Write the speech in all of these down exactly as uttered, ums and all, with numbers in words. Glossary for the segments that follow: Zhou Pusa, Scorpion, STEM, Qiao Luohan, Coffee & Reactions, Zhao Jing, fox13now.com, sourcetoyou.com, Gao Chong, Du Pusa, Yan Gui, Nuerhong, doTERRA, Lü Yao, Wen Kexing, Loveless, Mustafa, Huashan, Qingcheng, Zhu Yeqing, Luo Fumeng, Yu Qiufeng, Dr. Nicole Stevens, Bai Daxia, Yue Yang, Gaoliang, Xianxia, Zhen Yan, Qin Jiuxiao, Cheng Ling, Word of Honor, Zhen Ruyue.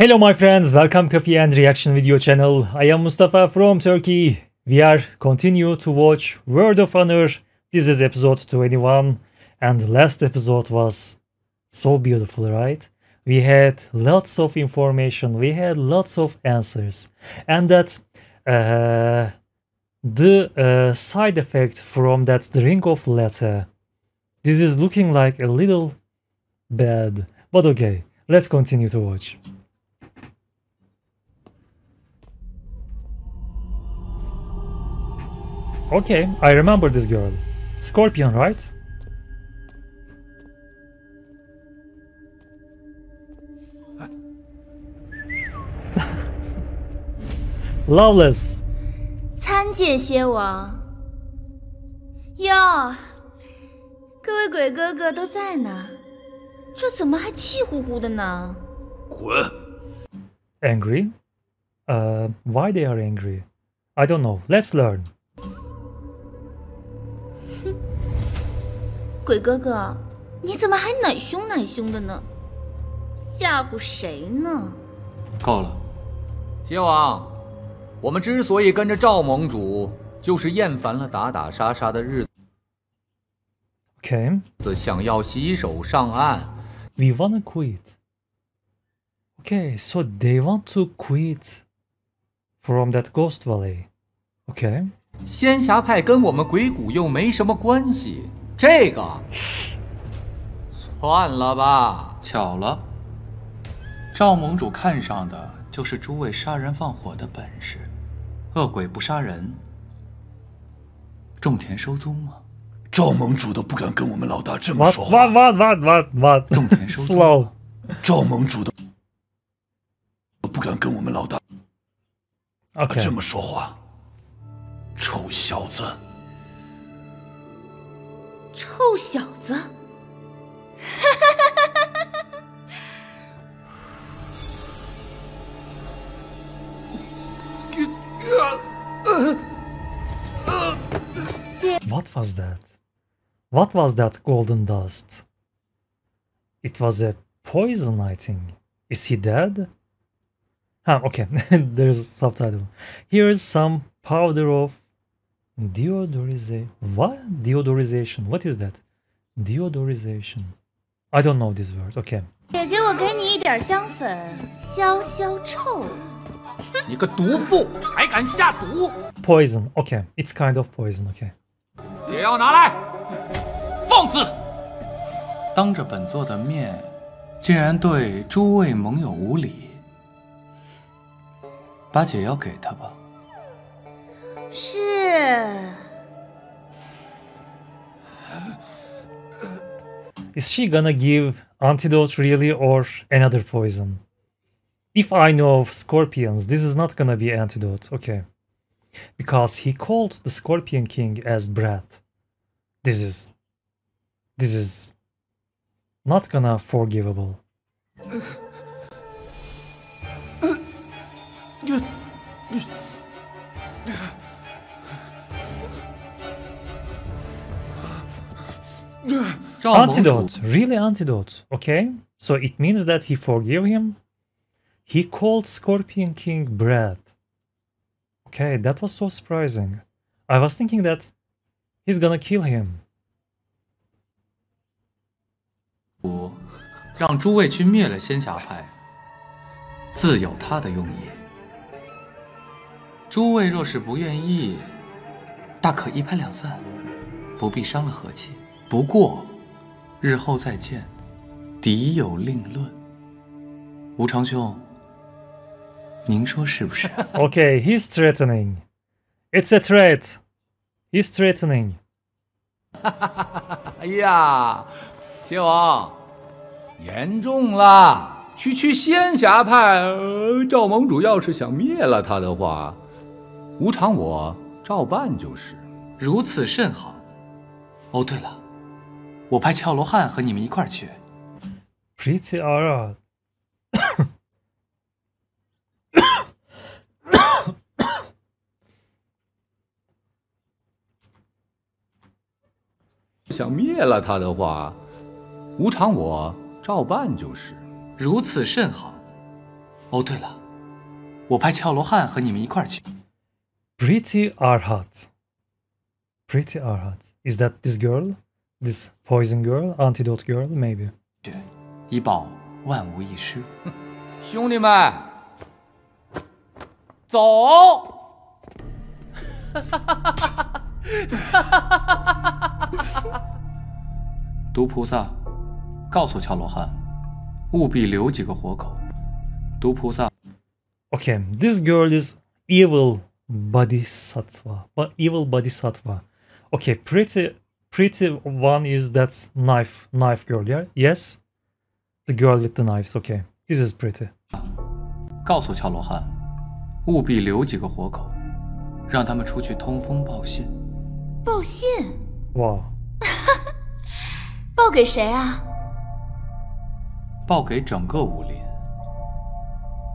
Hello my friends, welcome Coffee and Reaction video channel. I am Mustafa from Turkey. We are continue to watch Word of Honor. This is episode twenty-one and last episode was so beautiful, right? We had lots of information, we had lots of answers, and that uh, the uh, side effect from that string of letter. This is looking like a little bad, but okay, let's continue to watch. Okay, I remember this girl. Scorpion, right? Loveless. 参见蝎王。哟，各位鬼哥哥都在呢，这怎么还气呼呼的呢？滚。Angry? Uh, why they are angry? I don't know. Let's learn. 鬼哥哥，你怎么还奶凶奶凶的呢？吓唬谁呢？够了，蝎王，我们之所以跟着赵盟主，就是厌烦了打打杀杀的日子。Okay. 想要洗手上岸。We wanna quit. Okay, so they want to quit from that ghost valley. Okay. 仙侠派跟我们鬼谷又没什么关系。 这个算了吧。巧了，赵盟主看上的就是诸位杀人放火的本事。恶鬼不杀人，种田收租吗？赵盟主都不敢跟我们老大这么说话。哇哇哇哇哇！种田收租，赵盟主都不敢跟我们老大这么说话。臭小子！ 臭小子！What was that? What was that golden dust? It was a poison, I think. Is he dead? Ah, okay. There's a subtitle. Here is some powder of. Deodorization. What? Deodorization. What is that? Deodorization. I don't know this word. Okay. 姐姐，我给你一点香粉，消消臭。你个毒妇，还敢下毒 ？Poison. Okay. It's kind of poison. Okay. 也要拿来，放肆！当着本座的面，竟然对诸位盟友无礼，把解药给他吧。 是。Is she gonna give antidote really or another poison? If I know of scorpions, this is not gonna be antidote, okay. Because he called the Scorpion King as brat. This is... This is... Not gonna forgivable. Antidote, really antidote. Okay, so it means that he forgave him. He called Scorpion King brat. Okay, that was so surprising. I was thinking that he's gonna kill him. 我让诸位去灭了仙侠派，自有他的用意。诸位若是不愿意，大可一拍两散，不必伤了和气。 不过，日后再见，敌有另论。吴长兄，您说是不是 ？Okay, he's threatening. It's a threat. He's threatening. 哎呀，蝎王，严重了！区区仙侠派，呃，赵盟主要是想灭了他的话，无常我照办就是。如此甚好。哦，对了。 我派俏罗汉和你们一块儿去。Pretty Ara。想灭了他的话，无常我照办就是。如此甚好。哦，对了，我派俏罗汉和你们一块儿去。Pretty are hot. Pretty are hot. Is that this girl? This poison girl? Antidote girl? Maybe. 以保万无一失。兄弟们，走！毒菩萨，告诉乔罗汉，务必留几个活口。毒菩萨。Okay, this girl is evil bodhisattva, but evil bodhisattva. Okay, pretty, pretty one is that knife, knife girl, yeah, yes. The girl with the knives. Okay, this is pretty. 告诉乔罗汉，务必留几个活口，让他们出去通风报信。报信？哇！报给谁啊？报给整个武林。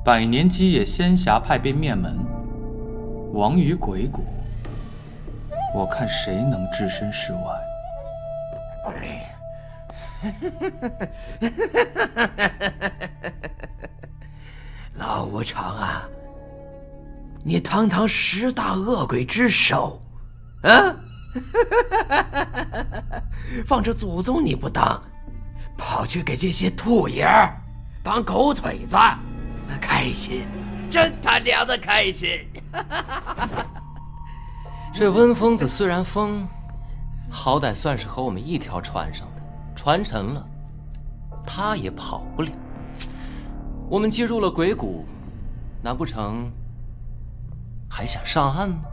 百年基业仙侠派被灭门，亡于鬼谷。我看谁能置身事外。老无常啊，你堂堂十大恶鬼之首，啊，放着祖宗你不当，跑去给这些兔爷儿当狗腿子，开心，真他娘的开心！这温疯子虽然疯，好歹算是和我们一条船上的。 传承了，他也跑不了。我们进入了鬼谷，难不成还想上岸吗？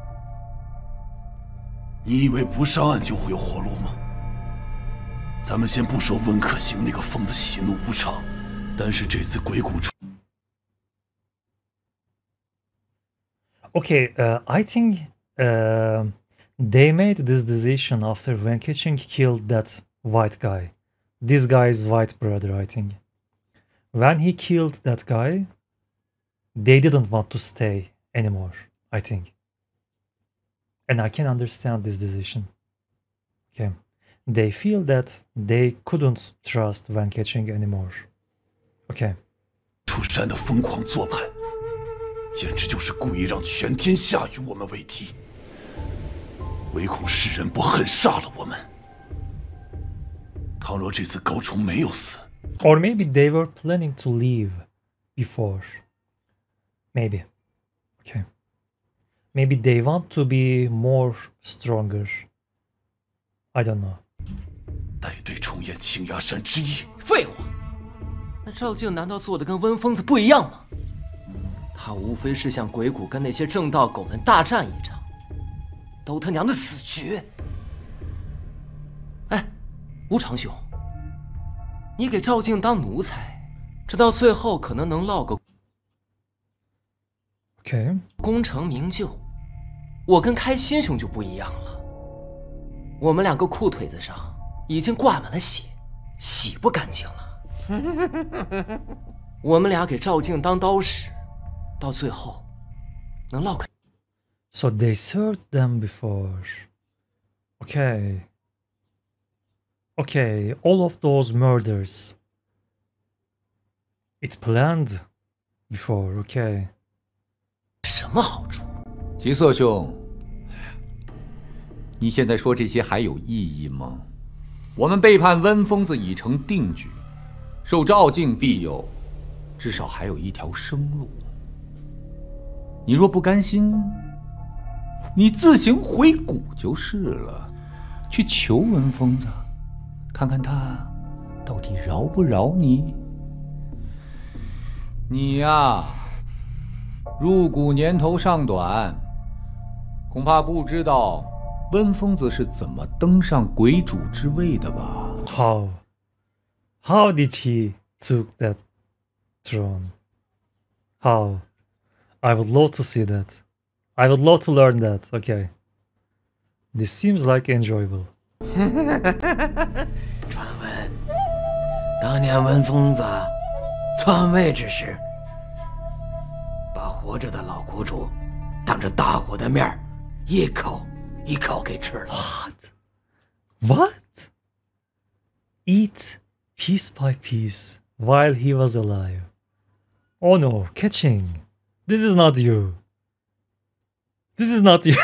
你以为不上岸就会有活路吗？咱们先不说温可行那个疯子喜怒无常，但是这次鬼谷出 ，Okay, uh, I think, uh, they made this decision after Wen Kexing killed that. White guy. This guy is white brother, I think. When he killed that guy, they didn't want to stay anymore, I think. And I can understand this decision. Okay. They feel that they couldn't trust Wen Kexing anymore. Okay. 出山的疯狂做派，简直就是故意让全天下与我们为敌，唯恐世人不恨杀了我们。 倘若这次高崇没有死 ，or maybe they were planning to leave before. Maybe, okay. Maybe they want to be more stronger. I don't know. 带队重演青崖山之役。废话，那赵静难道做的跟温疯子不一样吗？他无非是向鬼谷跟那些正道狗们大战一场，都他娘的死局。 无常兄，你给赵静当奴才，这到最后可能能落个 ，OK， 功成名就。我跟开心兄就不一样了，我们两个裤腿子上已经挂满了血，洗不干净了。我们俩给赵静当刀使，到最后能落个。So they served them before. Okay. Okay, all of those murders. It's planned before, okay. 什么好处？橘色兄，你现在说这些还有意义吗？我们背叛温疯子已成定局，受赵敬庇佑，至少还有一条生路。你若不甘心，你自行回谷就是了，去求温疯子。 看看他到底饶不饶你？你呀、啊，入谷年头尚短，恐怕不知道温疯子是怎么登上鬼主之位的吧 ？How? How did he took that throne? How? I would love to see that. I would love to learn that. Okay. This seems like enjoyable. 传闻，当年温疯子篡位之时，把活着的老谷主当着大伙的面一口一口给吃了。What? What? Eat piece by piece while he was alive. Oh no, catching. This is not you. This is not you.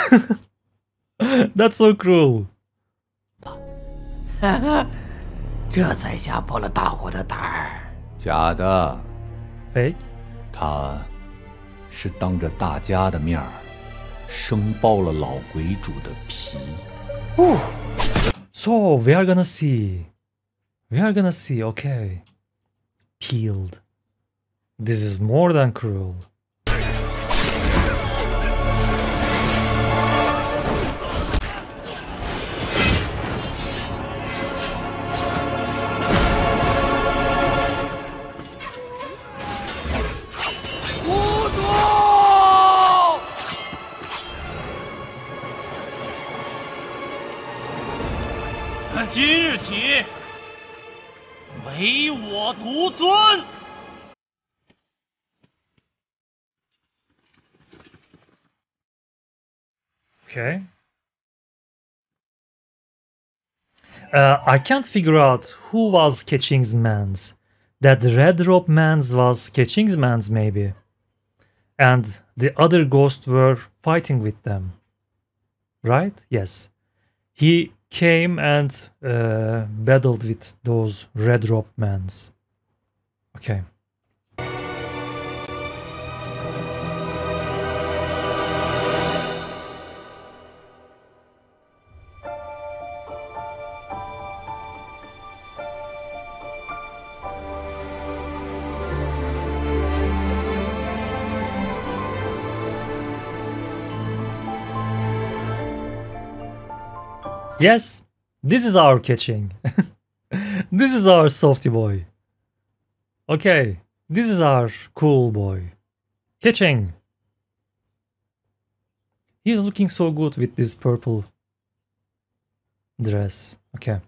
That's so cruel. 这在下破了大伙的胆儿。假的。哎，他是当着大家的面儿生剥了老鬼主的皮。哦。So we are gonna see. We are gonna see. Okay. Peeled. This is more than cruel. Okay. Uh, I can't figure out who was Kexing's man's. That red robe man's was Kexing's man's maybe. And the other ghosts were fighting with them. Right? Yes. He came and uh, battled with those red robe man's. Okay. Yes, this is our Kexing. This is our softy boy. Okay, this is our cool boy. Kexing. He's looking so good with this purple dress. Okay.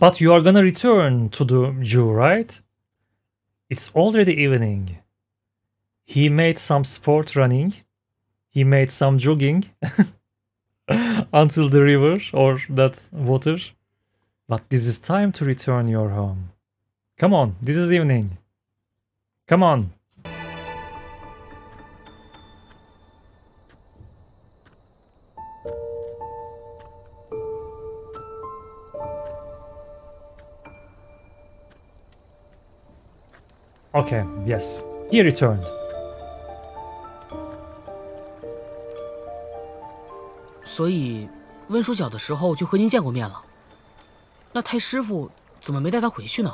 But you are gonna return to the Jew, right? It's already evening. He made some sport running. He made some jogging until the river or that water. But this is time to return your home. Come on, this is evening. Come on. Okay, yes, he returned. So, Wen 叔小的时候就和您见过面了。那太师傅怎么没带他回去呢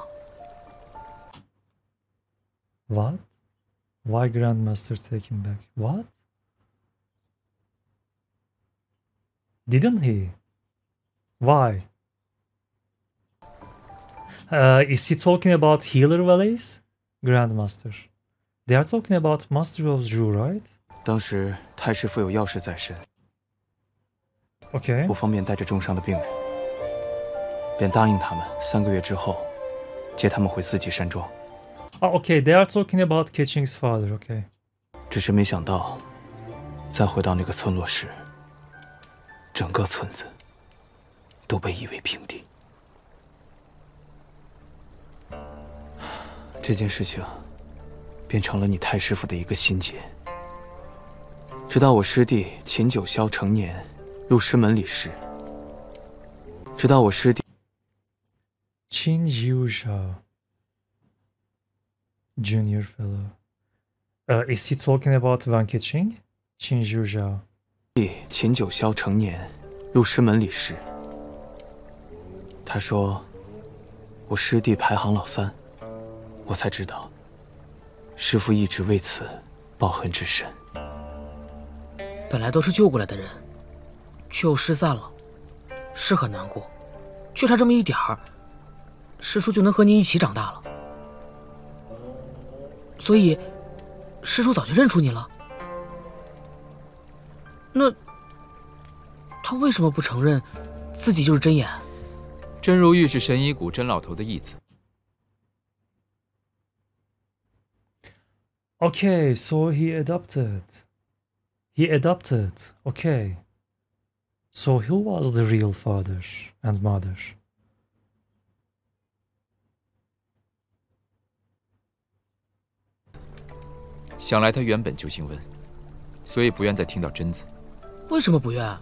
？What? Why Grandmaster take him back? What? Didn't he? Why? Uh, is he talking about healer valets? Grandmaster, they are talking about Master of Zhu, right? 当时太师傅有要事在身 ，OK， 不方便带着重伤的病人，便答应他们三个月之后接他们回自己山庄。啊 ，OK， they are talking about Kexing's father, OK。只是没想到，再回到那个村落时，整个村子都被夷为平地。 这件事情变成了你太师傅的一个心结。直到我师弟秦九霄成年入师门里时，直到我师弟秦九霄 Junior Fellow， 呃、uh, ，Is he talking about Wen Kexing？ 秦九霄，秦九霄成年入师门里时，他说我师弟排行老三。 我才知道，师父一直为此抱恨之深。本来都是救过来的人，却又失散了，是很难过。却差这么一点儿，师叔就能和您一起长大了。所以，师叔早就认出你了。那，他为什么不承认自己就是真言？真如玉是神医谷真老头的义子。Okay, so he adopted. He adopted. Okay. So he was the real father and mother.想来他原本就姓温，所以不愿再听到“真”字。为什么不愿？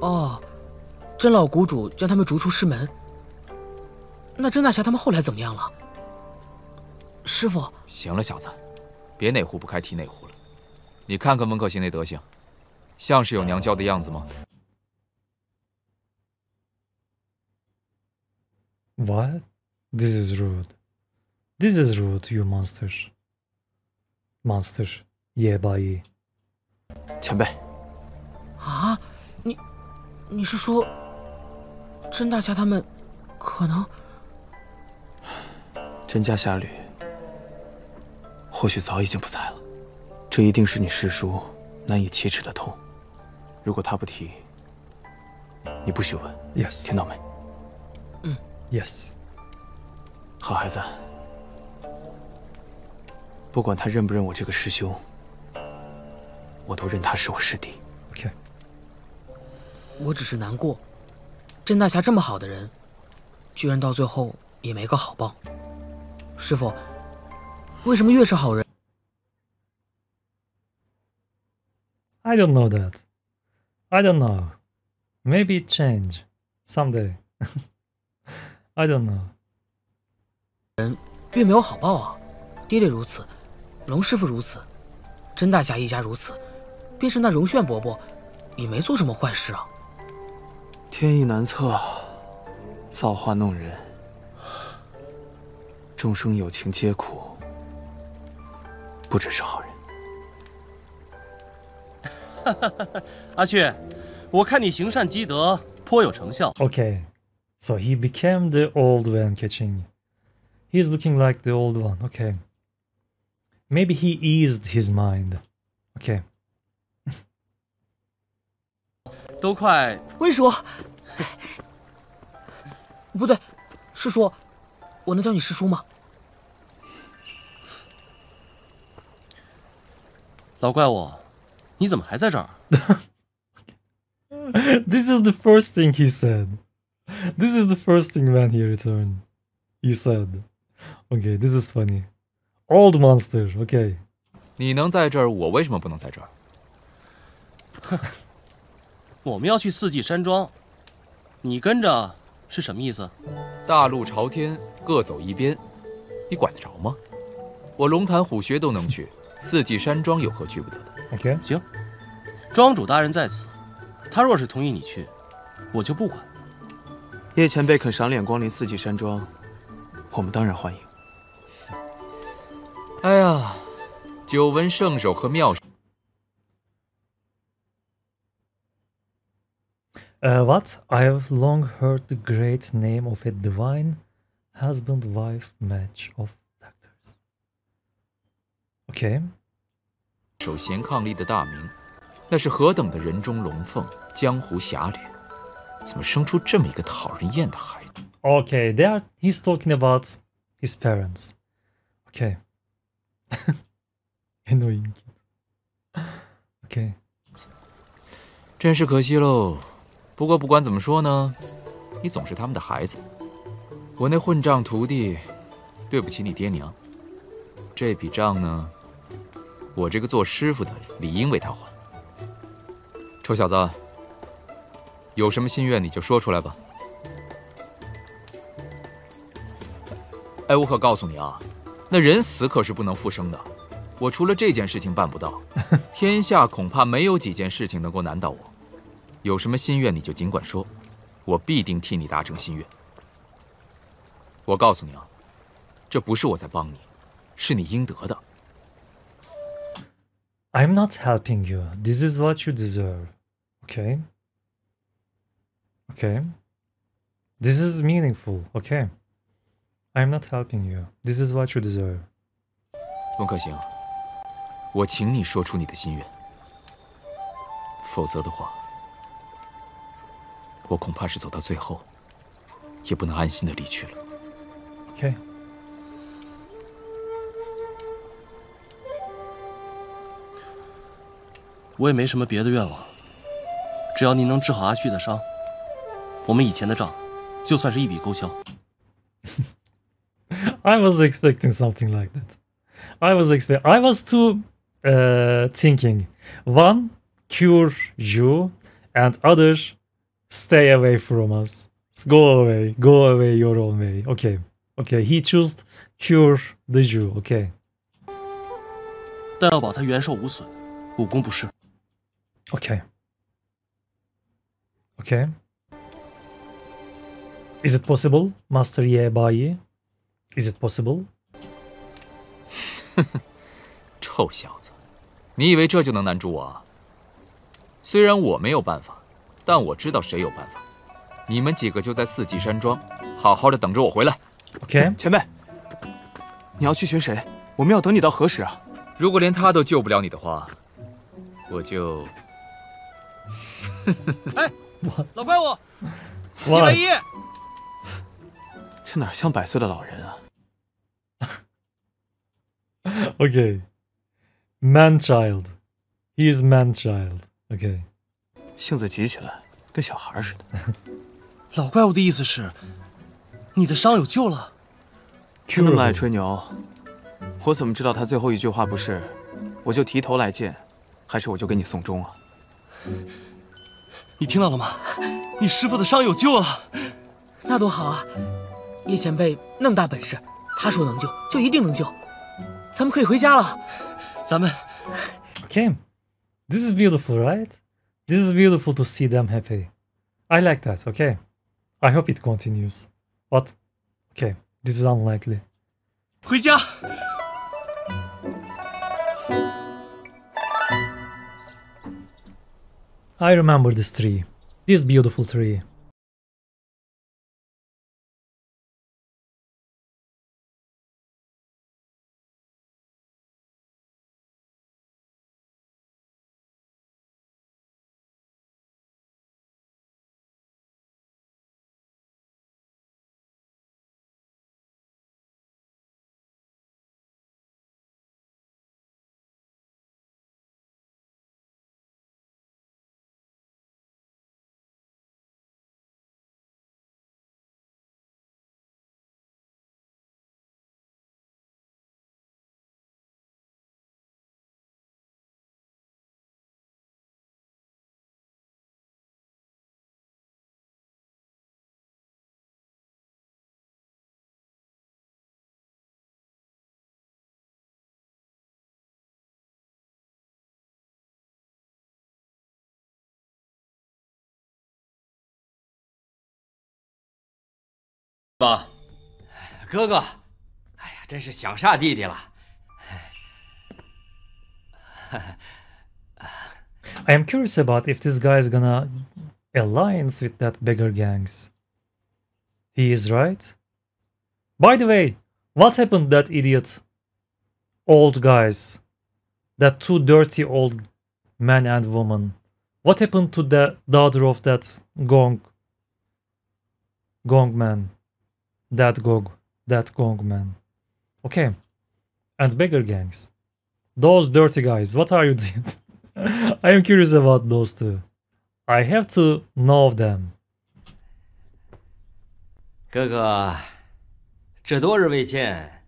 哦，甄老谷主将他们逐出师门。那甄大侠他们后来怎么样了？师傅，行了，小子，别哪壶不开提哪壶了。你看看温克行那德行，像是有娘教的样子吗 ？What? This is rude. This is rude, you monster. Monster, Ye Bai. 前辈。啊，你，你是说，甄大侠他们可能？甄家侠侣或许早已经不在了，这一定是你师叔难以启齿的痛。如果他不提，你不许问。Yes， 听到没？嗯 ，Yes。好孩子。 不管他认不认我这个师兄，我都认他是我师弟。OK。我只是难过，甄大侠这么好的人，居然到最后也没个好报。师傅，为什么越是好人 ？I don't know that. I don't know. Maybe it change someday. I don't know. 人越没有好报啊！爹爹如此。 龙师傅如此，甄大侠一家如此，便是那荣炫伯伯，也没做什么坏事啊。天意难测，造化弄人，众生有情皆苦，不只是好人。阿旭，我看你行善积德颇有成效。Okay, so he became the old Wen Kexing. He's looking like the old one. Okay. Maybe he eased his mind. Okay. 都快温叔，不对，师叔，我能叫你师叔吗？老怪物，你怎么还在这儿 ？This is the first thing he said. This is the first thing when he returned. He said, "Okay, this is funny." Old monster, okay. 你能在这儿，我为什么不能在这儿？我们要去四季山庄，你跟着是什么意思？大路朝天，各走一边，你管得着吗？我龙潭虎穴都能去，四季山庄有何去不得的 ？OK， 行。庄主大人在此，他若是同意你去，我就不管。叶前辈肯赏脸光临四季山庄，我们当然欢迎。 哎呀，久闻圣手和妙手。Uh, what? I have long heard the great name of a divine husband-wife match of doctors. Okay. 手贤伉俪的大名，那是何等的人中龙凤，江湖侠侣，怎么生出这么一个讨人厌的孩子 ？Okay, there he's talking about his parents. Okay. Annoying. Okay. 真是可惜喽。不过不管怎么说呢，你总是他们的孩子。我那混账徒弟，对不起你爹娘。这笔账呢，我这个做师傅的理应为他还。臭小子，有什么心愿你就说出来吧。哎，我可告诉你啊。 那人死可是不能复生的，我除了这件事情办不到，天下恐怕没有几件事情能够难倒我。有什么心愿你就尽管说，我必定替你达成心愿。我告诉你啊，这不是我在帮你，是你应得的。I'm not helping you. This is what you deserve. Okay. Okay. This is meaningful. Okay. I'm not helping you. This is what you deserve. 温可行，我请你说出你的心愿，否则的话，我恐怕是走到最后，也不能安心的离去了。Okay. 我也没什么别的愿望，只要您能治好阿旭的伤，我们以前的账就算是一笔勾销。I was expecting something like that. I was expect. I was too uh, thinking. One, cure you, and other, stay away from us. Go away. Go away your own way. Okay. Okay. He chose cure the Jew. Okay. 但要保他元寿无损，武功不失。Okay. Okay. Is it possible, Master Ye Bai? Is it possible? 臭小子，你以为这就能难住我啊？虽然我没有办法，但我知道谁有办法。你们几个就在四季山庄，好好的等着我回来。Okay. 前辈，你要去寻谁？我们要等你到何时啊？ 如果连他都救不了你的话，我就……哎，老怪物，一百一，这哪像百岁的老人啊 ？Okay, man child, he is man child. Okay， 性子急起来跟小孩似的。老怪物的意思是，你的伤有救了？真那么爱吹牛？ 我怎么知道他最后一句话不是，我就提头来见，还是我就给你送终啊？你听到了吗？你师父的伤有救了，那多好啊！叶前辈那么大本事，他说能救就一定能救，咱们可以回家了。咱们 ，Okay, this is beautiful, right? This is beautiful to see them happy. I like that. Okay, I hope it continues. But, okay, this is unlikely. 回家。 I remember this tree, this beautiful tree.爸，哥哥，哎呀，真是想煞弟弟了。I am curious about if this guy is gonna alliance with that beggar gangs. He is right. By the way, what happened that idiot old guys, that two dirty old man and woman? What happened to the daughter of that gong gong man? That gog, that gong man. Okay, and beggar gangs. Those dirty guys, what are you doing? I am curious about those two. I have to know them. 哥哥，这多日未见，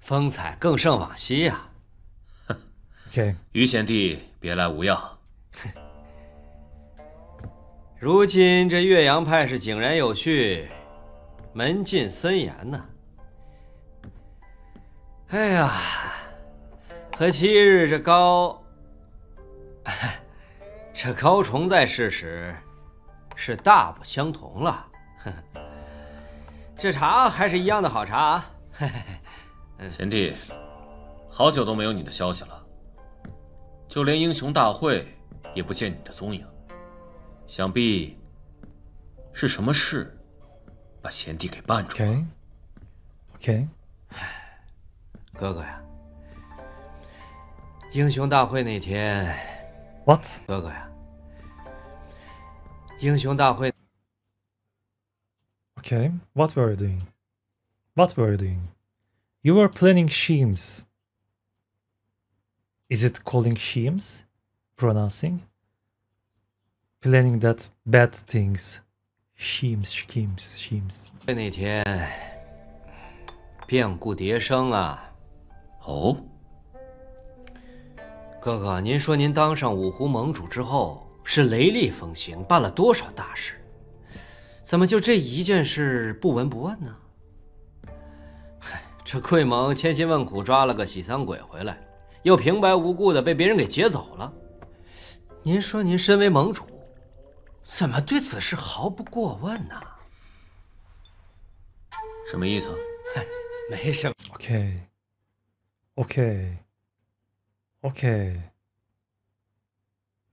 风采更胜往昔呀。Okay. 于贤弟，别来无恙。如今这岳阳派是井然有序。 门禁森严呐！哎呀，和昔日这高，这高崇在世时，是大不相同了。这茶还是一样的好茶啊！贤弟，好久都没有你的消息了，就连英雄大会也不见你的踪影，想必是什么事？ 把贤弟给绊住了。OK， 哥哥呀，英雄大会那天 ，What？ 哥哥呀，英雄大会。OK，What were you doing? What were you doing? You were planning schemes. Is it calling schemes? pronouncing, planning that bad things, schemes, schemes, schemes. 那天变故迭生啊！哦，哥哥，您说您当上五湖盟主之后是雷厉风行，办了多少大事？怎么就这一件事不闻不问呢？ 这贵盟千辛万苦抓了个喜丧鬼回来，又平白无故的被别人给劫走了。您说您身为盟主，怎么对此事毫不过问呢？什么意思？没什么。Okay, okay, okay.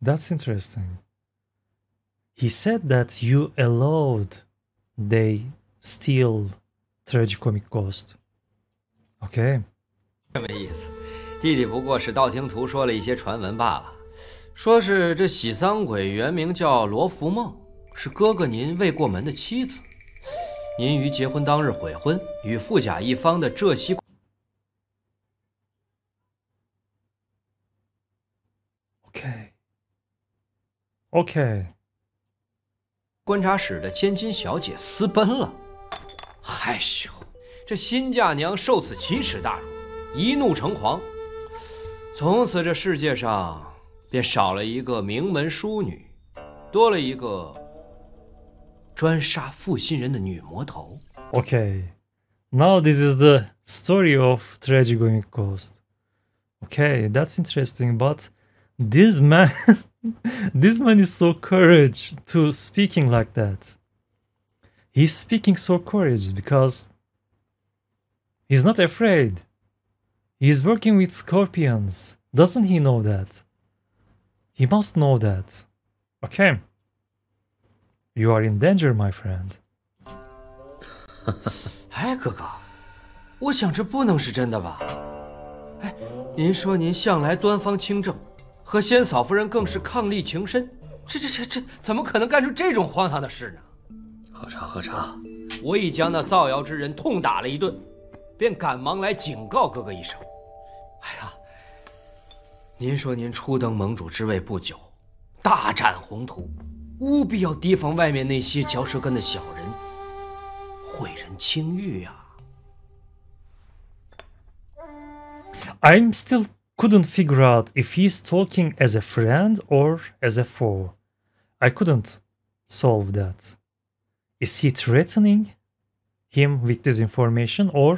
That's interesting. He said that you allowed they steal tragicomic ghost. OK， 这么意思。弟弟不过是道听途说了一些传闻罢了，说是这喜丧鬼原名叫罗福梦，是哥哥您未过门的妻子。您于结婚当日悔婚，与富甲一方的浙西。OK，OK， 观察室的千金小姐私奔了，害羞。 这新嫁娘受此奇耻大辱，一怒成狂。从此，这世界上便少了一个名门淑女，多了一个专杀负心人的女魔头。Okay, now this is the story of Tragicomic Ghost. Okay, that's interesting, but this man, this man is so courageous to speaking like that. He's speaking so courageous because. He's not afraid. He's working with scorpions. Doesn't he know that? He must know that. Okay. You are in danger, my friend. 哎，哥哥，我想这不能是真的吧？哎，您说您向来端方清正，和仙嫂夫人更是伉俪情深，这这这这怎么可能干出这种荒唐的事呢？喝茶，喝茶。我已将那造谣之人痛打了一顿。 便赶忙来警告哥哥一声。哎呀，您说您初登盟主之位不久，大展宏图，务必要提防外面那些嚼舌根的小人，毁人清誉呀。I'm still couldn't figure out if he's talking as a friend or as a foe. I couldn't solve that. Is he threatening him with this information or?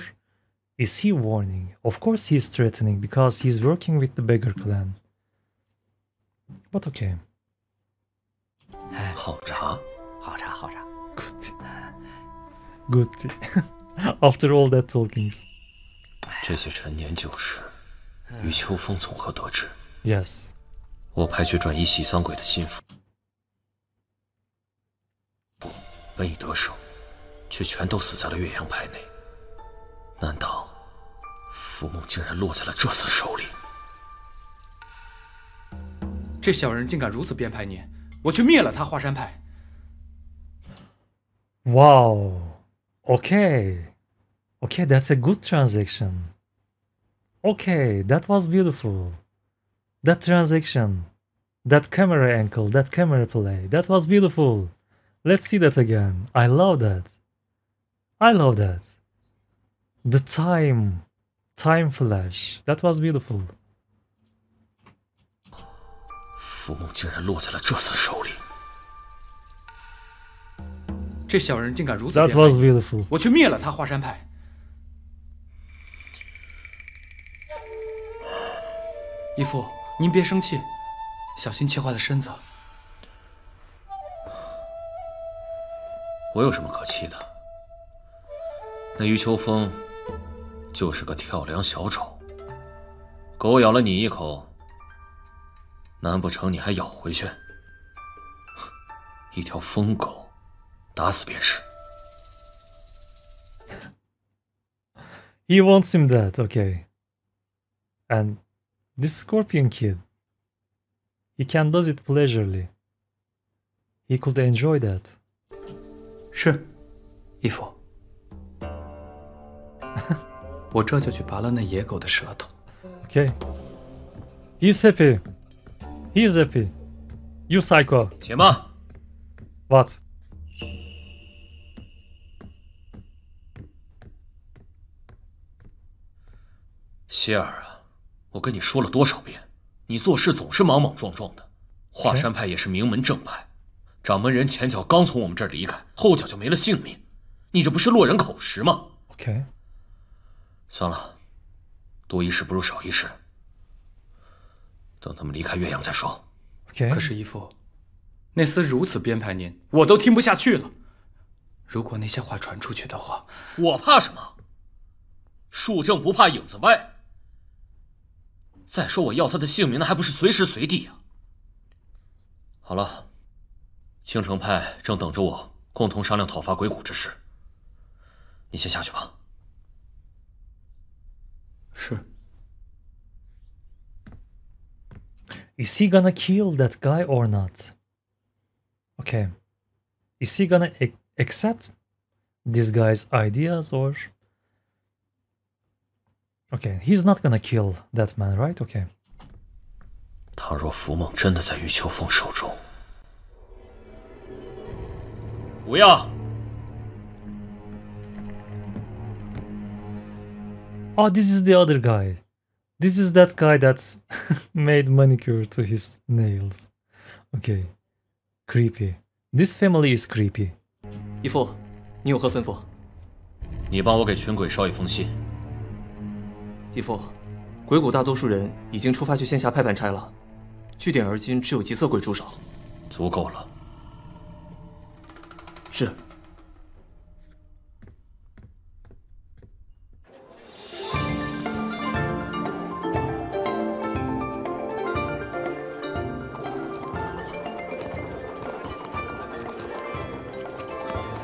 Is he warning? Of course he's threatening because he's working with the beggar clan. But okay. 好茶，好茶，好茶。Good, good. After all that talking. 这些陈年旧事，于秋风从何得知 ？Yes. 我派去转移喜丧鬼的心腹，本已得手，却全都死在了岳阳派内。 难道福梦竟然落在了这厮手里？这小人竟敢如此编排你！我去灭了他华山派。Wow, okay, okay, that's a good transaction. Okay, that was beautiful. That transaction, that camera angle, that camera play, that was beautiful. Let's see that again. I love that. I love that. The time, time flash. That was beautiful. 父母竟然落在了这厮手里。这小人竟敢如此编排！ That was beautiful. 我去灭了他华山派。义父，您别生气，小心切坏了身子。我有什么可气的？那余秋风。 就是个跳梁小丑，狗咬了你一口，难不成你还咬回去？一条疯狗，打死便是。He wants him dead, okay. And this scorpion kid, he can does it pleasurely. He could enjoy that. 是，义父。 我这就去拔了那野狗的舌头。Okay, he's happy. He is happy. You psycho. Chema. What?希尔啊，我跟你说了多少遍，你做事总是莽莽撞撞的。华山派也是名门正派，掌门人前脚刚从我们这儿离开，后脚就没了性命，你这不是落人口实吗 ？OK， 算了，多一事不如少一事，等他们离开岳阳再说。OK， 可是义父，内司如此编排您，我都听不下去了。如果那些话传出去的话，我怕什么？树正不怕影子歪。 再说我要他的性命，那还不是随时随地呀、啊？好了，青城派正等着我，共同商量讨伐鬼谷之事。你先下去吧。是。Is he gonna kill that guy or not? Okay. Is he gonna accept this guy's ideas or? Okay, he's not gonna kill that man, right? Okay. 倘若浮梦真的在余秋风手中，不要。Oh, this is the other guy. This is that guy that made manicure to his nails. Okay, creepy. This family is creepy. 义父，你有何吩咐？你帮我给群鬼捎一封信。 义父，鬼谷大多数人已经出发去仙峡派盘差了，据点而今只有极色鬼驻守，足够了。是。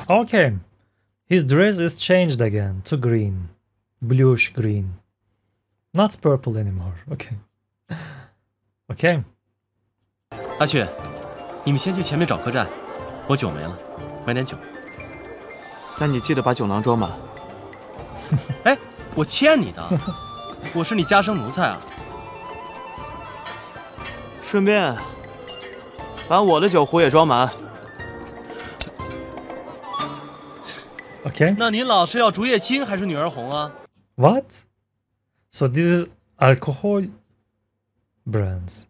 Okay, his dress is changed again to green, bluish green. Not purple anymore. Okay. Okay. 阿雪，你们先去前面找客栈，我酒没了，买点酒。那你记得把酒囊装满。哎，我欠你的，我是你家生奴才啊。顺便把我的酒壶也装满。Okay. 那您老是要竹叶青还是女儿红啊 ？What? So this is alcohol brands.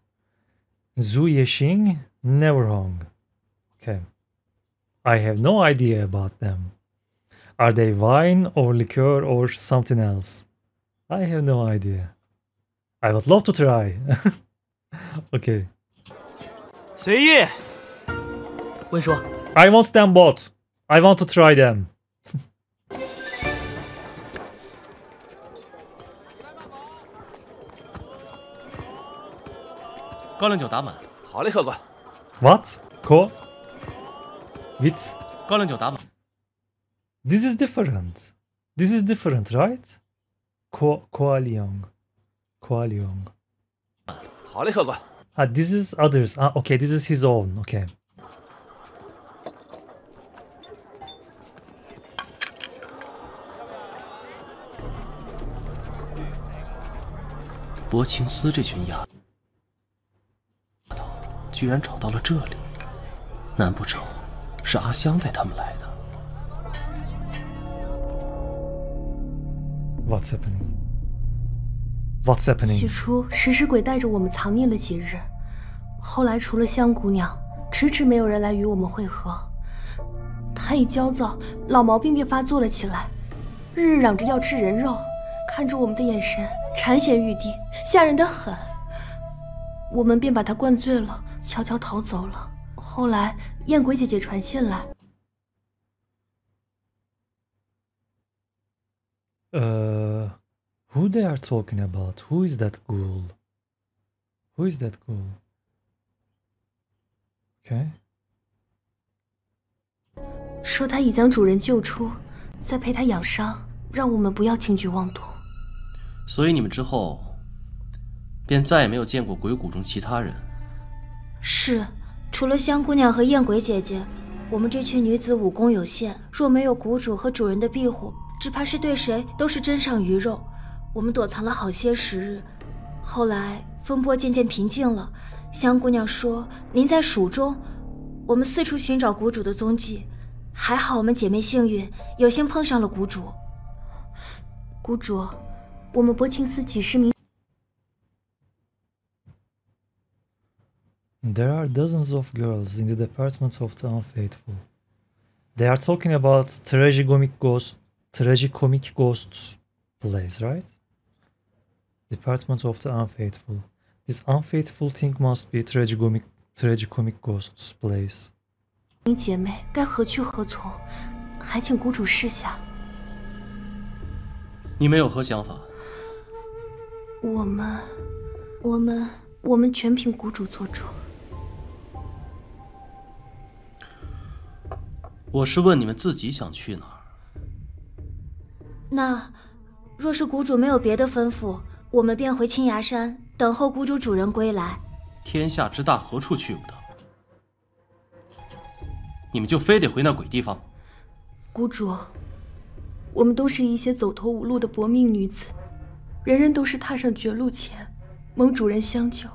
Zhu Yeqing, Nuerhong. Okay. I have no idea about them. Are they wine or liqueur or something else? I have no idea. I would love to try. Okay. 随意。文叔 I want them both. I want to try them. 高粱酒打满，好嘞，客官。What? Co? With? 高粱酒打满。This is different. This is different, right? Co Coaliong, Coaliong. 好嘞，客官。Ah, this is others. Ah, okay, this is his own. Okay. 薄情思这群鸭。 居然找到了这里，难不成是阿香带他们来的 ？What's happening? What's happening? 起初，食尸鬼带着我们藏匿了几日，后来除了香姑娘，迟迟没有人来与我们会合。他一焦躁，老毛病便发作了起来，日日嚷着要吃人肉，看着我们的眼神馋涎欲滴，吓人得很。我们便把他灌醉了。 悄悄逃走了。后来，燕鬼姐姐传信来，呃、uh, ，Who they are talking about? Who is that ghoul? Who is that ghoul? Okay. 说他已将主人救出，再陪他养伤，让我们不要轻举妄动。所以你们之后，便再也没有见过鬼谷中其他人。 是，除了香姑娘和燕鬼姐姐，我们这群女子武功有限，若没有谷主和主人的庇护，只怕是对谁都是真上鱼肉。我们躲藏了好些时日，后来风波渐渐平静了，香姑娘说您在蜀中，我们四处寻找谷主的踪迹，还好我们姐妹幸运，有幸碰上了谷主。谷主，我们博清司几十名。 There are dozens of girls in the departments of the unfaithful. They are talking about tragicomic ghost, tragicomic ghosts plays, right? Department of the unfaithful. This unfaithful thing must be tragicomic, tragicomic ghosts plays. 你姐妹该何去何从？还请谷主示下。你们有何想法？我们，我们，我们全凭谷主做主。 我是问你们自己想去哪儿。那，若是谷主没有别的吩咐，我们便回青崖山，等候谷主主人归来。天下之大，何处去不得？你们就非得回那鬼地方？谷主，我们都是一些走投无路的薄命女子，人人都是踏上绝路前，蒙主人相救，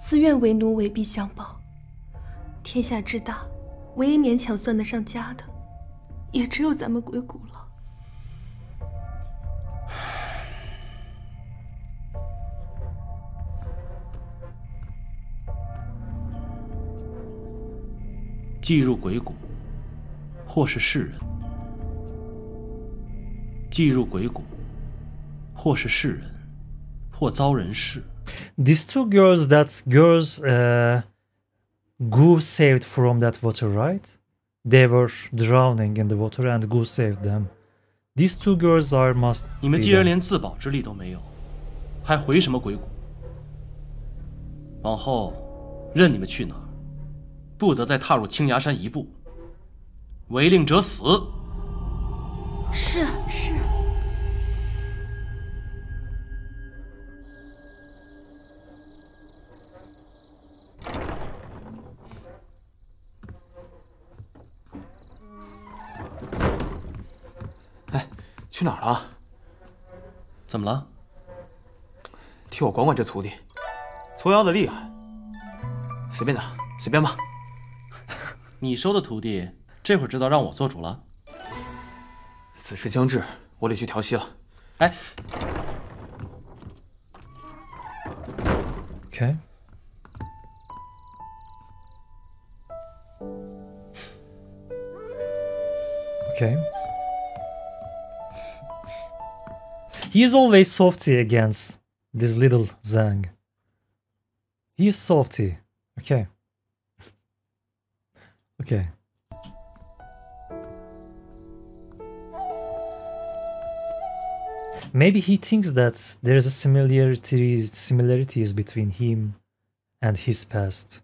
自愿为奴为婢相报。天下之大。 唯一勉强算得上家的，也只有咱们鬼谷了。既入鬼谷，或是世人；既入鬼谷，或是世人，或遭人世。These two girls, that girls, uh. Gu saved from that water, right? They were drowning in the water, and Gu saved them. These two girls are must. 你们既然连自保之力都没有，还回什么鬼谷？往后，任你们去哪儿，不得再踏入青崖山一步。违令者死。是是。 去哪儿了？怎么了？替我管管这徒弟，作妖的厉害。随便拿，随便吧。你收的徒弟，这会儿知道让我做主了？此事将至，我得去调息了。哎 ，OK。OK。 He is always softy against this little Zhang. He is softy. Okay. Okay. Maybe he thinks that there is a similarity similarities between him and his past.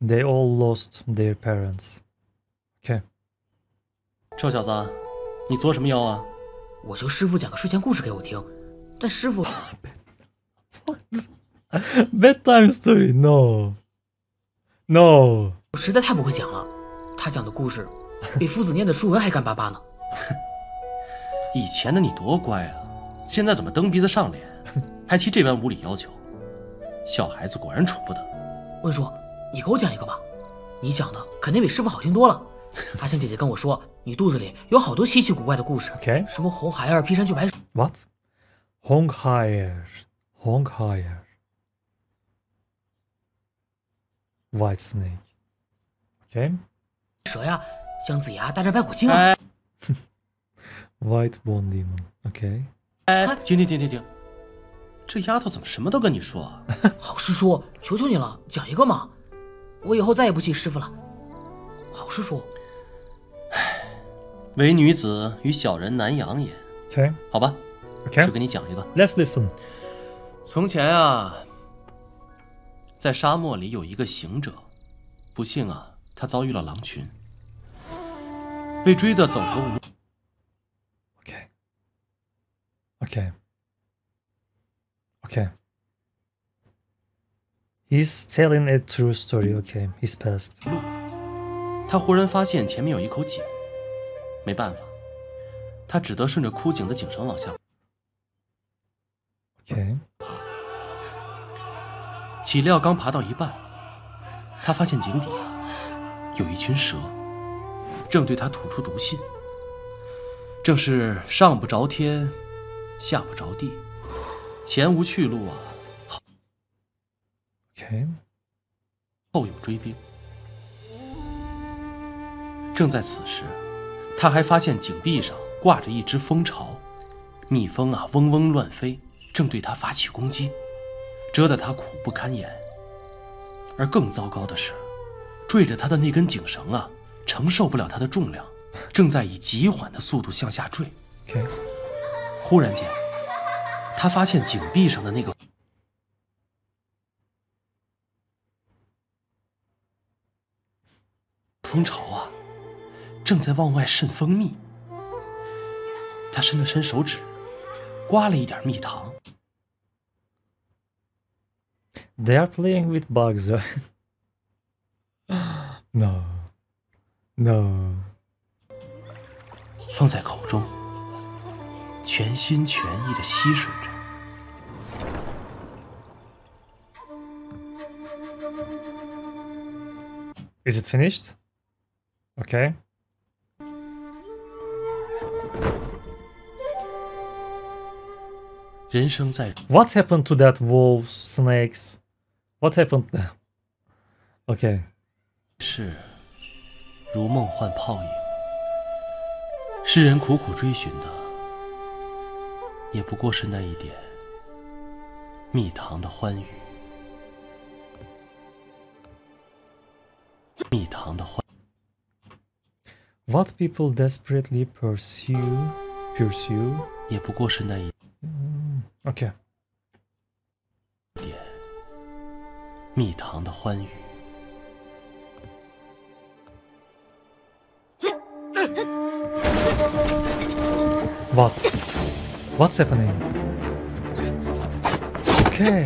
They all lost their parents. Okay. 臭小子，你作什么妖啊？ 我求师傅讲个睡前故事给我听，但师傅 bedtime story no no， 我实在太不会讲了。他讲的故事比夫子念的书文还干巴巴呢。以前的你多乖啊，现在怎么蹬鼻子上脸，还提这般无理要求？小孩子果然处不得。温叔，你给我讲一个吧，你讲的肯定比师傅好听多了。 阿香姐姐跟我说，你肚子里有好多稀奇古怪的故事。Okay. 什么红孩儿披山去白 ？What？ 红孩儿，红孩儿 ，White Snake。Okay。蛇呀，姜子牙大战白骨精啊。White Bone Demon。Okay。哎，停停停停停，这丫头怎么什么都跟你说啊？好师叔，求求你了，讲一个嘛！我以后再也不气师傅了。好师叔。 为女子与小人难养也。OK， 好吧 ，OK， 就给你讲一个。Let's listen。从前啊，在沙漠里有一个行者，不幸啊，他遭遇了狼群，被追得走投无路。OK，OK，OK。He's telling a true story. OK, his past. 他忽然发现前面有一口井。 没办法，他只得顺着枯井的井绳往下爬。岂料刚爬到一半，他发现井底有一群蛇，正对他吐出毒信。正是上不着天，下不着地，前无去路啊！好 ，OK， 后有追兵。正在此时，他还发现井壁上挂着一只蜂巢，蜜蜂啊嗡嗡乱飞，正对他发起攻击，折得他苦不堪言。而更糟糕的是，坠着他的那根井绳啊，承受不了他的重量，正在以极缓的速度向下坠。Okay. 忽然间，他发现井壁上的那个蜂巢啊，正在往外渗蜂蜜。他伸了伸手指，刮了一点蜜糖。They are playing with bugs, right? No, no. 放在口中，全心全意的吸吮着。Is it finished? Okay. 人生在 What happened to that wolves, snakes? What happened? Okay. 是如梦幻泡影，世人苦苦追寻的，也不过是那一点蜜糖的欢愉，蜜糖的欢愉。What people desperately pursue, pursue 也不过是那一。嗯 ，OK。点蜜糖的欢愉。What? What's happening? Okay.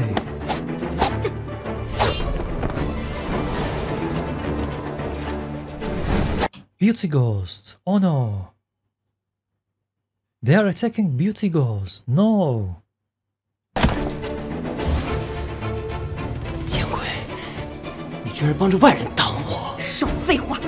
Beauty ghost. Oh no. They are attacking Beauty Ghost. No. Yan Gui, 你居然帮着外人挡我！少废话。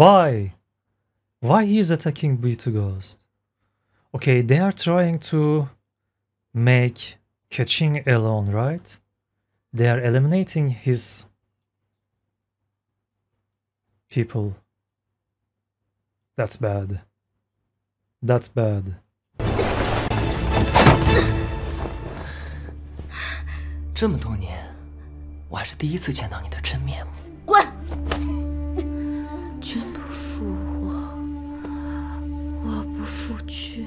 Why? Why he is attacking Beauty Ghost? Okay, they are trying to make Kexing alone, right? They are eliminating his people. That's bad. That's bad. 这么多年，我还是第一次见到你的真面目。滚！君不负我，我不负君。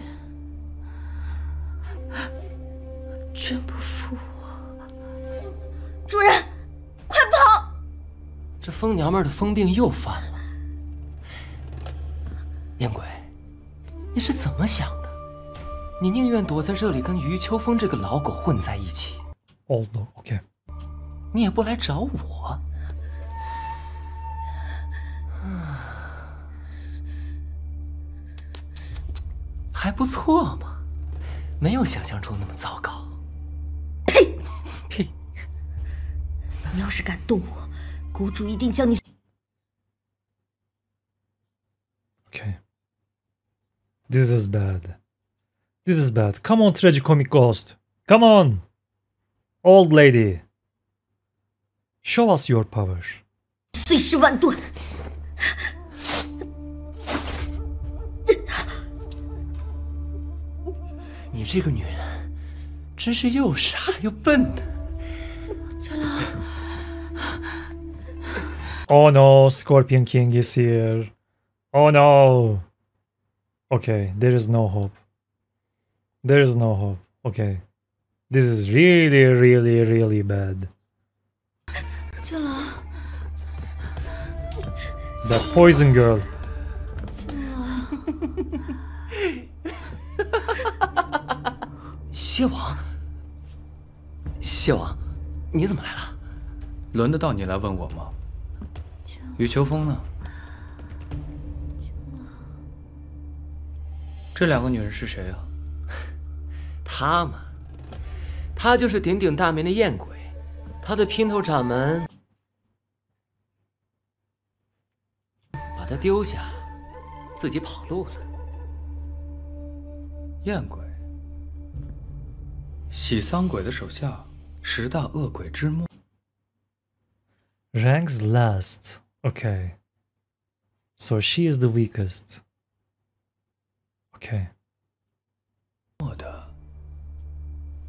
君不负我，主人，快跑！这疯娘们的疯病又犯了。烟鬼，你是怎么想的？你宁愿躲在这里跟余秋风这个老狗混在一起，哦 ，OK， 你也不来找我。还不错嘛，没有想象中那么糟糕。 你要是敢动我，谷主一定将你。Okay, this is bad. This is bad. Come on, tragicomic ghost. Come on, old lady. Show us your power. 碎尸万段。你这个女人，真是又傻又笨呢。小狼。 Oh no, Scorpion King is here. Oh no. Okay, there is no hope. There is no hope. Okay. This is really, really, really bad. That poison girl. Xie Wang. Xie Wang, 你怎么来了？轮得到你来问我吗？余秋风呢？这两个女人是谁啊？她嘛，她就是鼎鼎大名的燕鬼，她的姘头掌门把她丢下，自己跑路了。燕鬼，喜丧鬼的手下，十大恶鬼之末。Ranks last. Okay. So she is the weakest. Okay. 我的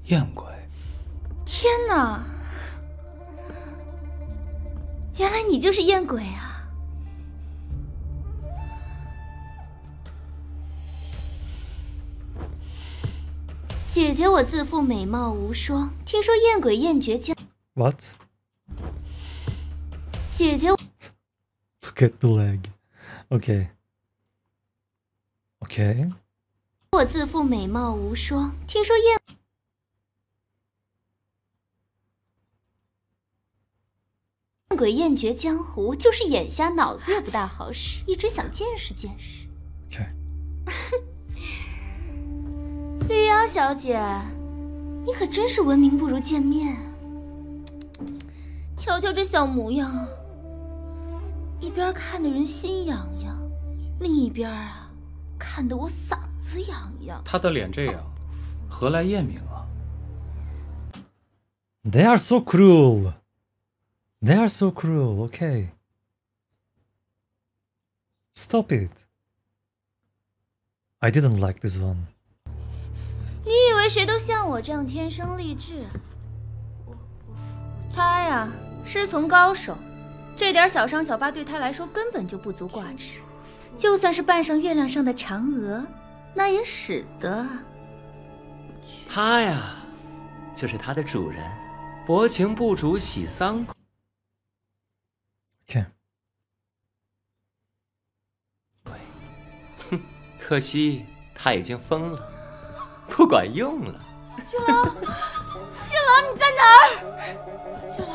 燕鬼。天哪！原来你就是燕鬼啊！姐姐，我自负美貌无双，听说燕鬼燕绝交。What? 姐姐。Look at the leg. Okay. Okay. 我自负美貌无双，听说燕。燕鬼艳绝江湖，就是眼瞎脑子也不大好使，一直想见识见识。Okay. 绿妖小姐，你可真是闻名不如见面。瞧瞧这小模样，一边看的人心痒痒，另一边啊，看得我嗓子痒痒。她的脸这样，何来艳名啊 ？They are so cruel. They are so cruel, okay. Stop it. I didn't like this one. 你以为谁都像我这样天生丽质？他呀，师从高手，这点小伤小疤对他来说根本就不足挂齿。就算是扮上月亮上的嫦娥，那也使得。他呀，就是他的主人，薄情不主喜丧鬼。 哼，可惜他已经疯了，不管用了。金龙，金龙，你在哪儿？金龙，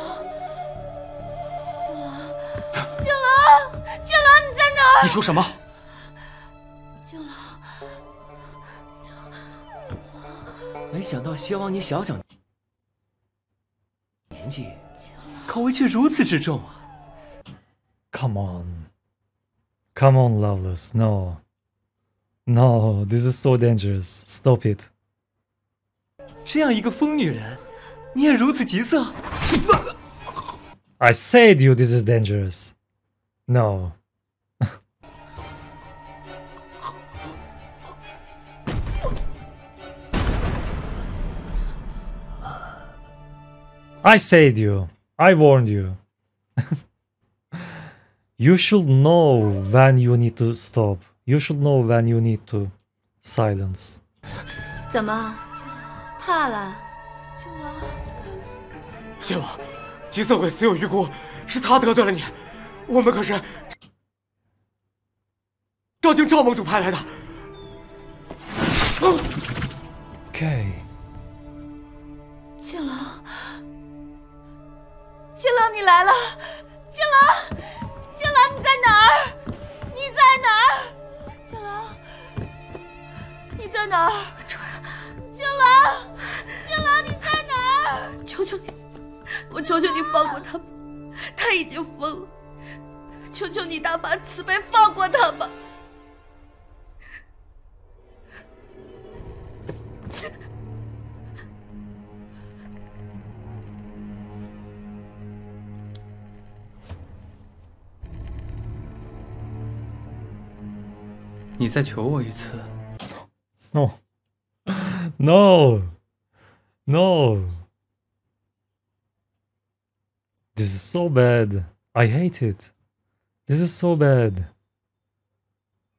金龙，金龙，金龙，你在哪儿？你说什么？金龙，金龙，没想到邪王你小小年纪，口味却如此之重啊！ Come on. Come on, Loveless. No. No, this is so dangerous. Stop it. 这样一个疯女人，你也如此急色 ？I said you, this is dangerous. No. I said you. I warned you. You should know when you need to stop. You should know when you need to silence. 怎么，怕了？九郎，邪王，极色鬼死有余辜，是他得罪了你。我们可是照敬赵盟主派来的。Okay. 九郎，九郎，你来了，九郎。 金兰，你在哪儿？你在哪儿？金兰，你在哪儿？金兰，金兰，你在哪儿？求求你，我求求你放过他吧，他已经疯了。求求你大发慈悲，放过他吧。你再求我一次 ？No, no, no. This is so bad. I hate it. This is so bad.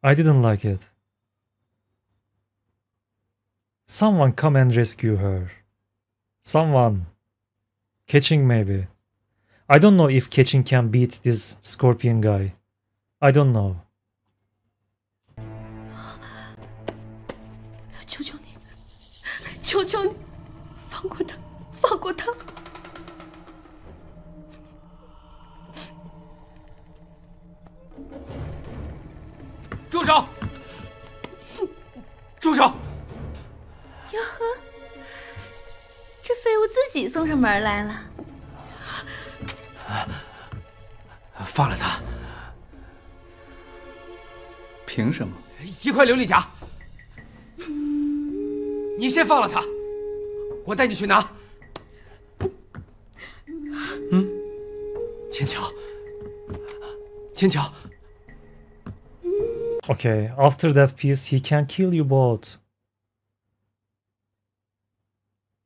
I didn't like it. Someone come and rescue her. Someone. Catching maybe. I don't know if Catching can beat this scorpion guy. I don't know. 求求你，求求你，放过他，放过他！手！住手！哟呵，这废物自己送上门来了。放了他！凭什么？一块琉璃甲。你先放了他，我带你去拿。嗯，千巧，千巧。 Okay, after that piece, he can kill you both.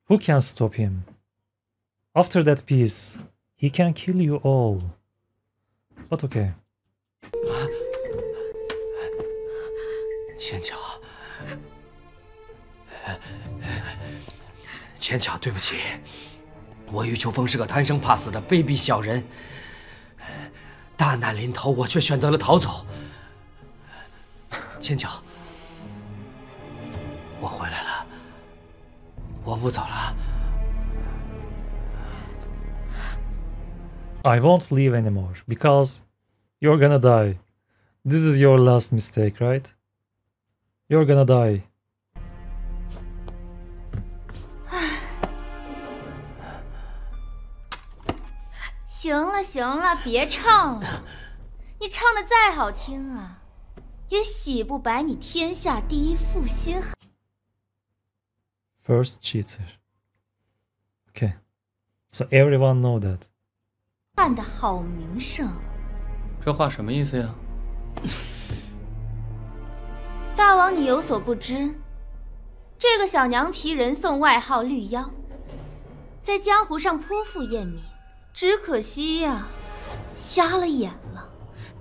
Who can stop him? After that piece, he can kill you all. But okay. 千巧，千巧，对不起，我余秋风是个贪生怕死的卑鄙小人。大难临头，我却选择了逃走。 千巧，我回来了，我不走了。I won't leave anymore because you're gonna die. This is your last mistake, right? You're gonna die. 行了行了，别唱了，你唱的再好听啊。 也洗不白你天下第一负心汉。First cheater. Okay, so everyone know that. 汉的好名声。这话什么意思呀？大王，你有所不知，这个小娘皮人送外号“绿妖”，在江湖上颇负艳名，只可惜呀、啊，瞎了眼了。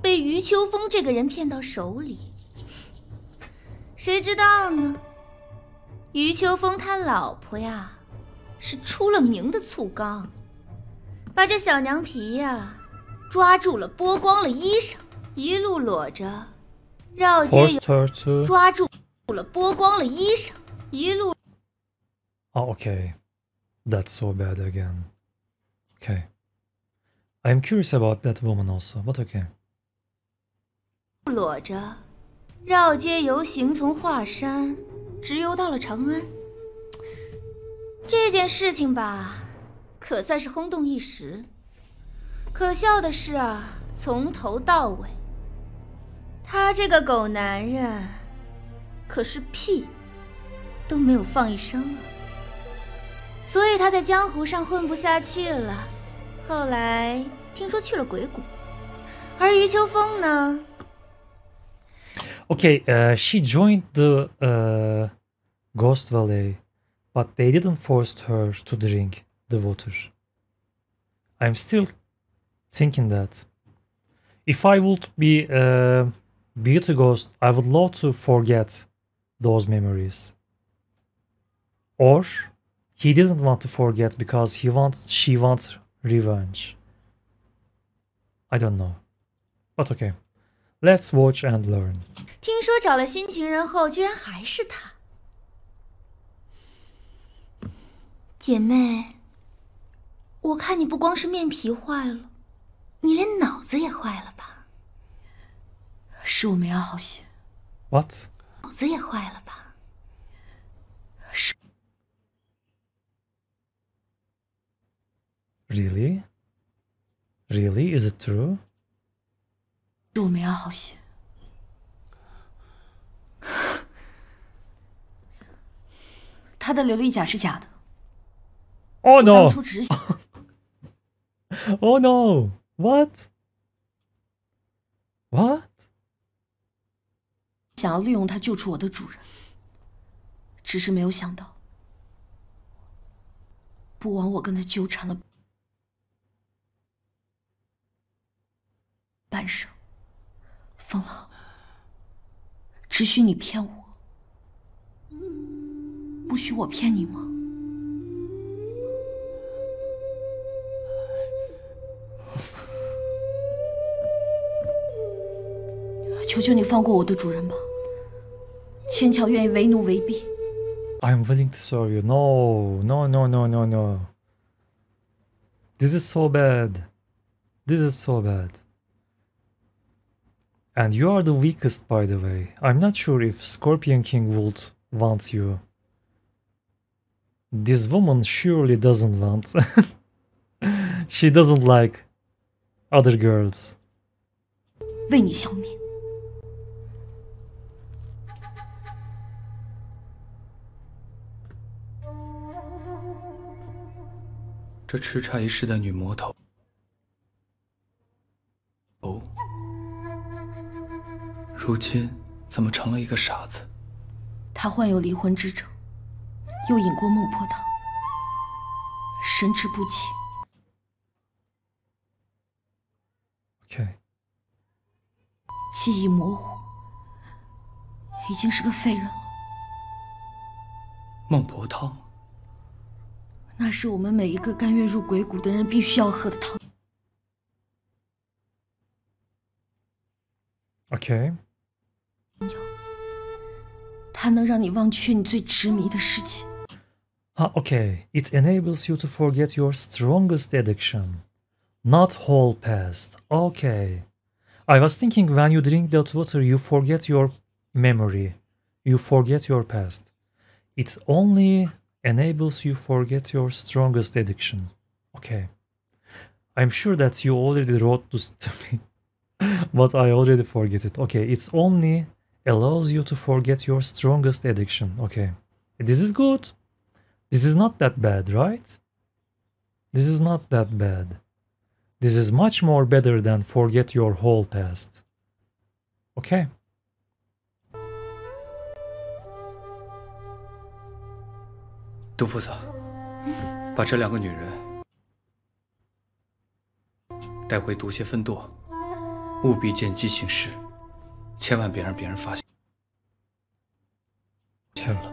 被余秋风这个人骗到手里，谁知道呢？余秋风他老婆呀，是出了名的醋缸，把这小娘皮呀抓住了，剥光了衣裳，一路裸着绕街游。抓住了，剥光了衣裳，一路。Oh, okay, that's so bad again. Okay, I'm curious about that woman also, but okay. 裸着绕街游行，从华山直游到了长安。这件事情吧，可算是轰动一时。可笑的是啊，从头到尾，他这个狗男人可是屁都没有放一声啊。所以他在江湖上混不下去了，后来听说去了鬼谷，而余秋风呢？ Okay, uh, she joined the uh, ghost valet, but they didn't force her to drink the water. I'm still thinking that. If I would be a beauty ghost, I would love to forget those memories. Or he didn't want to forget because he wants, she wants revenge. I don't know, but okay. Let's watch and learn. 听说找了新情人后，居然还是他。姐妹，我看你不光是面皮坏了，你连脑子也坏了吧？是我没安好心。What？ 脑子也坏了吧？是。Really? Really? Is it true? 是我没安好心。他的琉璃甲是假的。Oh no！ Oh no！ What？ What？ 想要利用他救出我的主人，只是没有想到，不枉我跟他纠缠了半生。 风浪，只许你骗我，不许我骗你吗？求求你放过我的主人吧，千巧愿意为奴为婢。I'm willing to serve you. No, no, no, no, no, no. This is so bad. This is so bad. And you are the weakest, by the way. I'm not sure if Scorpion King would want you. This woman surely doesn't want. She doesn't like other girls. Oh. 如今怎么成了一个傻子？他患有离婚之症，又饮过孟婆汤，神志不清。Okay. 记忆模糊，已经是个废人了。孟婆汤，那是我们每一个甘愿入鬼谷的人必须要喝的汤。Okay. 它能让你忘却你最执迷的事情。Ah, okay. It enables you to forget your strongest addiction, not whole past. Okay. I was thinking when you drink that water, you forget your memory, you forget your past. It only enables you forget your strongest addiction. Okay. I'm sure that you already wrote this to me, but I already forget it. Okay. It's only allows you to forget your strongest addiction. Okay, this is good. This is not that bad, right? This is not that bad. This is much more better than forget your whole past. Okay. Du Pusa, 把这两个女人带回毒蝎分舵，务必见机行事。 千万别让别人发现。天了，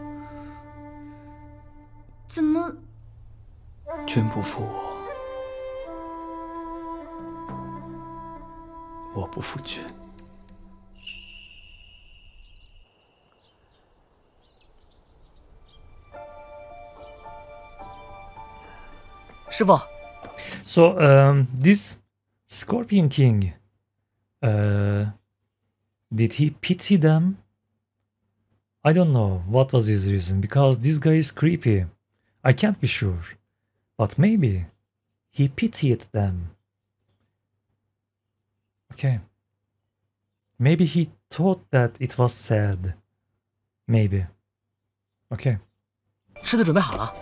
怎么？君不负我，我不负君。师傅。So, um, this Scorpion King, uh. Did he pity them? I don't know what was his reason, because this guy is creepy. I can't be sure. But maybe he pitied them. Okay. Maybe he thought that it was sad. Maybe. Okay. 吃的准备好了。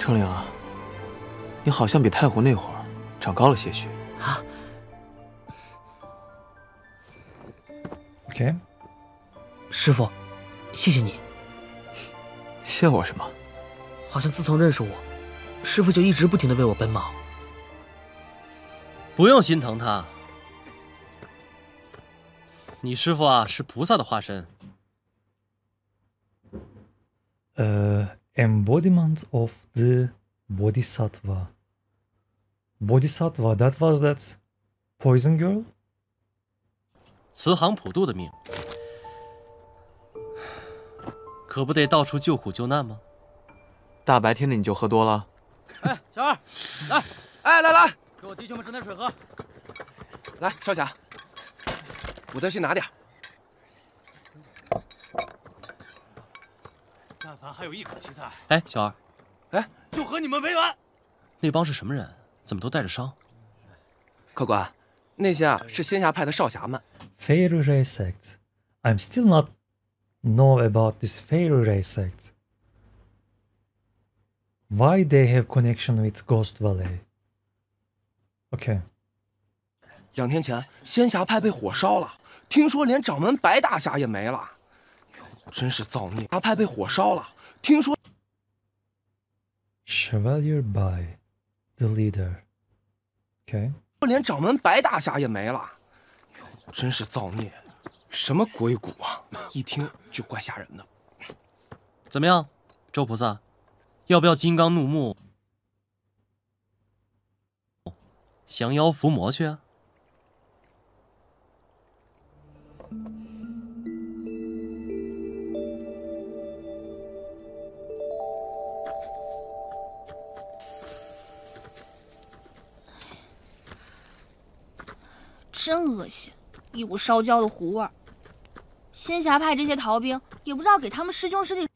程灵啊，你好像比太湖那会儿长高了些许。啊。 Okay. 师傅，谢谢你。谢我什么？好像自从认识我，师傅就一直不停的为我奔忙。不用心疼他，你师傅啊是菩萨的化身。呃、uh, ，embodiment of the bodhisattva. Bodhisattva, that was that poison girl. 慈航普渡的命，可不得到处救苦救难吗？大白天的你就喝多了。哎，小二，来，哎，来来，给我弟兄们整点水喝。来，少侠，我再去拿点。但凡还有一口气在。哎，小二，哎，就和你们没完。那帮是什么人？怎么都带着伤？客官，那些啊是仙侠派的少侠们。 Fairy Ray sect. I'm still not know about this Fairy Ray sect. Why they have connection with Ghost Valley? Okay. 两天前，仙侠派被火烧了，听说连掌门白大侠也没了，真是造孽！大派被火烧了，听说。Chevalier Bai, the leader. Okay. 连掌门白大侠也没了。 真是造孽，什么鬼谷啊！一听就怪吓人的。怎么样，周菩萨，要不要金刚怒目，降妖伏魔去啊？真恶心，一股烧焦的糊味。仙侠派这些逃兵也不知道给他们师兄师弟。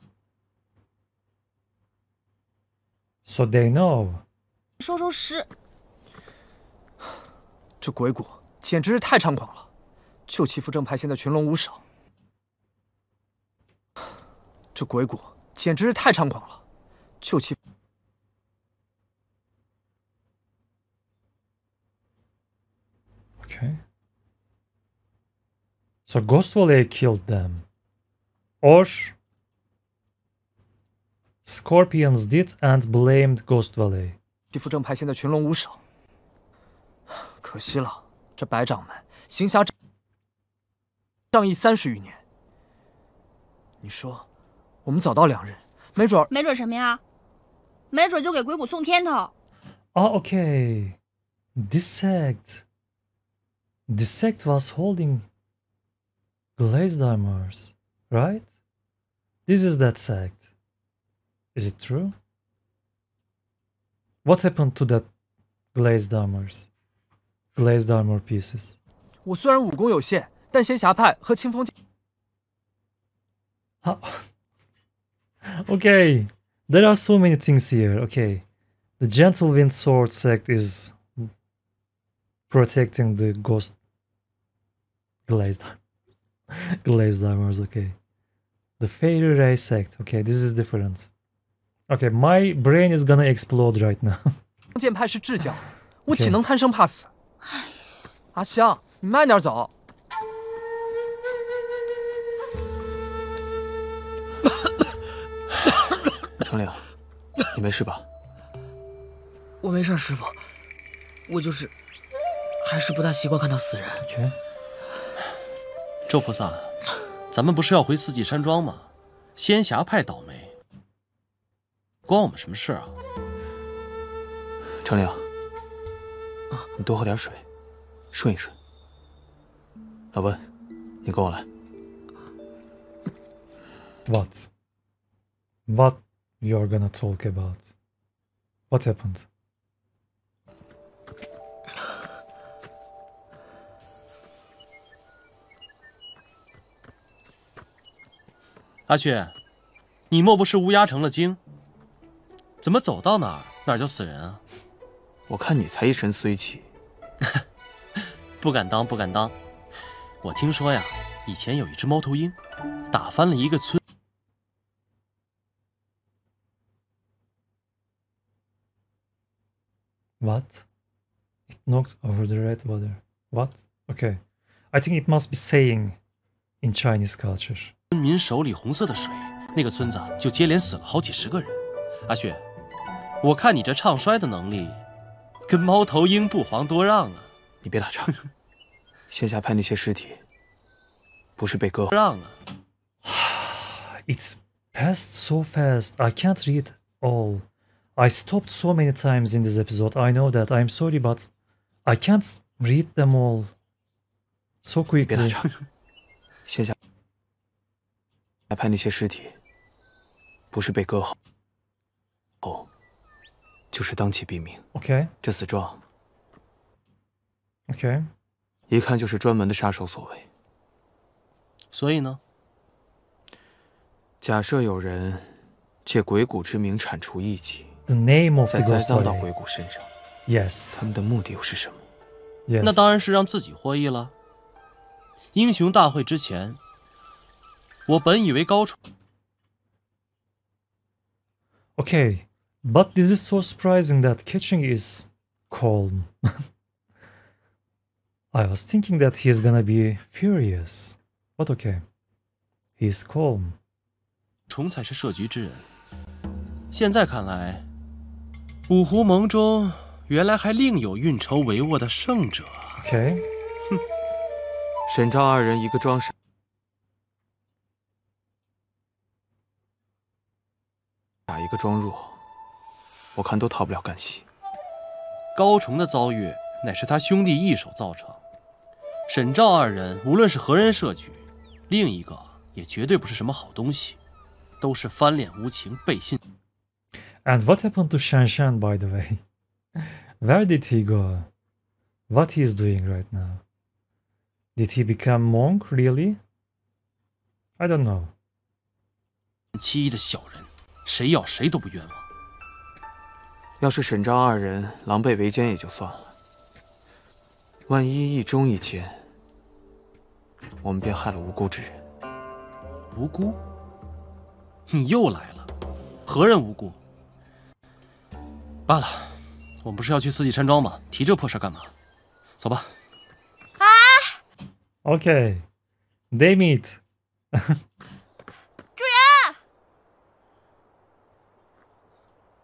So they know。收收尸。这鬼谷简直是太猖狂了，就欺负正派现在群龙无首。这鬼谷简直是太猖狂了，就欺负。 Okay. So Ghost Valley killed them. Or Scorpions did and blamed Ghost Valley. 欺负正派现在群龙无首，可惜了。这白掌门行侠仗义三十余年，你说我们早到两人，没准没准什么呀？没准就给鬼谷送天头。Oh, okay. Dissect. The sect was holding glazed armors, right? This is that sect. Is it true? What happened to that glazed armors? Glazed armor pieces. 我虽然武功有限，但仙侠派和清风。好。Okay, there are so many things here. Okay, the Gentle Wind Sword sect is protecting the ghost. Glazed, glazed armors. Okay, the fairy ray sect. Okay, this is different. Okay, my brain is gonna explode right now. 剑派是智教，我岂能贪生怕死？阿香，你慢点走。程岭，你没事吧？我没事，师傅，我就是还是不大习惯看到死人。Okay. 周菩萨，咱们不是要回四季山庄吗？仙侠派倒霉，关我们什么事啊？程灵，啊，你多喝点水，顺一顺。老温，你跟我来。What? What you're gonna talk about? What happened? 阿雪，你莫不是乌鸦成了精？怎么走到哪儿哪儿就死人啊？我看你才一身衰气。不敢当，不敢当。我听说呀，以前有一只猫头鹰，打翻了一个村。What? It knocked over the red water. What? Okay, I think it must be saying in Chinese culture. 村民手里红色的水，那个村子就接连死了好几十个人。阿雪，我看你这唱衰的能力，跟猫头鹰不遑多让啊！你别打岔，仙侠派那些尸体不是被割让啊 ？It's passed so fast. I can't read all. I stopped so many times in this episode. I know that. I'm sorry, but I can't read them all so quickly. 别打岔，仙侠。 还派那些尸体，不是被割喉，哦，就是当即毙命。OK， 这死状 ，OK， 一看就是专门的杀手所为。所以呢，假设有人借鬼谷之名铲除异己， The name of 再栽赃到鬼谷身上 ，Yes， 他们的目的又是什么？ Yes. 那当然是让自己获益了。英雄大会之前。 我本以为高处。Okay, but this is so surprising that Kexing is calm. I was thinking that he's gonna be furious, but okay, he's calm. 虫才是设局之人。现在看来，五湖盟中原来还另有运筹帷幄的胜者。Okay， 哼，沈赵二人一个装傻。 打一个装弱，我看都逃不了干系。高崇的遭遇乃是他兄弟一手造成，沈赵二人无论是何人设局，另一个也绝对不是什么好东西，都是翻脸无情、背信。And what happened to Shan Shan, by the way? Where did he go? What he is doing right now? Did he become monk, really? I don't know. 七一的小人，谁咬谁都不冤枉。要是沈张二人狼狈为奸也就算了，万一一忠一奸，我们便害了无辜之人。无辜？你又来了，何人无辜？罢了，我们不是要去四季山庄吗？提这破事干嘛？走吧。啊 ！Okay, they meet.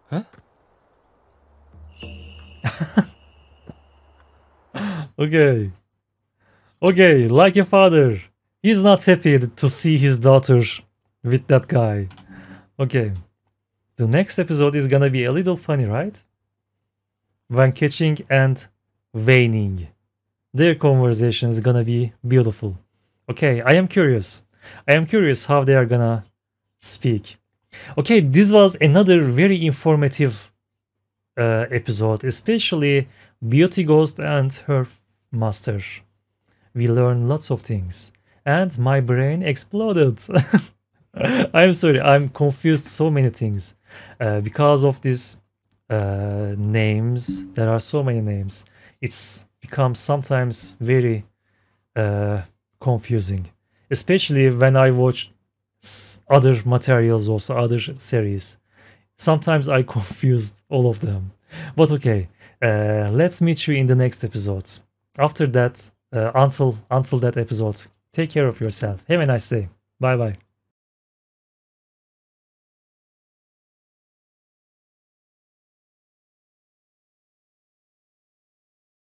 嗯，okay, okay. Like a father, he's not happy to see his daughter with that guy. Okay, the next episode is gonna be a little funny, right? Wen Kexing and Wei Ning, their conversation is gonna be beautiful. Okay, I am curious. I am curious how they are gonna speak. Okay, this was another very informative uh, episode, especially Beauty Ghost and her master. We learned lots of things, and my brain exploded. I'm sorry, I'm confused so many things uh, because of these uh, names. There are so many names. It's become sometimes very uh, confusing, especially when I watched other materials, also other series. Sometimes I confused all of them. But okay, uh, let's meet you in the next episode. After that, uh, until until that episode, take care of yourself. Have a nice day. Bye bye.